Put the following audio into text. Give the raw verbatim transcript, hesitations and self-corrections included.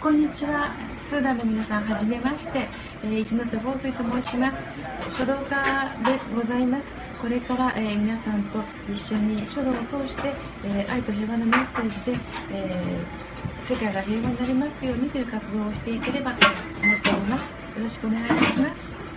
こんにちは。スーダンの皆さん、はじめまして、えー、一ノ瀬紡錘と申します。書道家でございます。これから、えー、皆さんと一緒に書道を通して、えー、愛と平和のメッセージで、えー、世界が平和になりますようにという活動をしていければと思っております。よろしくお願いいたします。